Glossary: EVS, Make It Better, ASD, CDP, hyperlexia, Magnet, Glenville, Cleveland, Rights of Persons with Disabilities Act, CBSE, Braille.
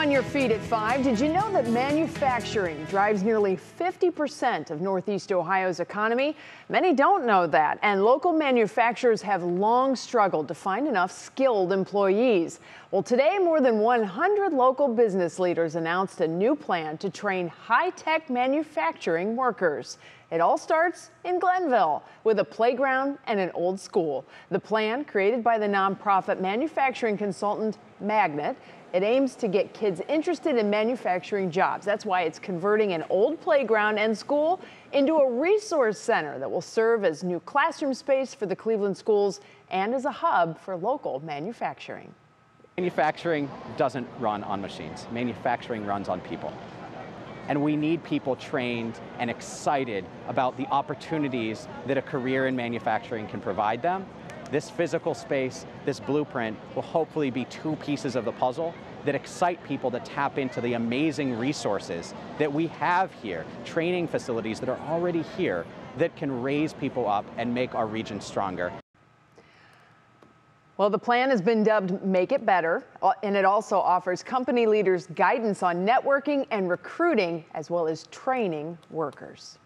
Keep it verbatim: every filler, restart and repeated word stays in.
on your feet at five. Did you know that manufacturing drives nearly fifty percent of Northeast Ohio's economy? Many don't know that, and local manufacturers have long struggled to find enough skilled employees. Well, today, more than one hundred local business leaders announced a new plan to train high-tech manufacturing workers. It all starts in Glenville with a playground and an old school. The plan, created by the nonprofit manufacturing consultant Magnet, it aims to get kids interested in manufacturing jobs. That's why it's converting an old playground and school into a resource center that will serve as new classroom space for the Cleveland schools and as a hub for local manufacturing. Manufacturing doesn't run on machines. Manufacturing runs on people. And we need people trained and excited about the opportunities that a career in manufacturing can provide them. This physical space, this blueprint, will hopefully be two pieces of the puzzle that excite people to tap into the amazing resources that we have here, training facilities that are already here that can raise people up and make our region stronger. Well, the plan has been dubbed Make It Better, and it also offers company leaders guidance on networking and recruiting, as well as training workers.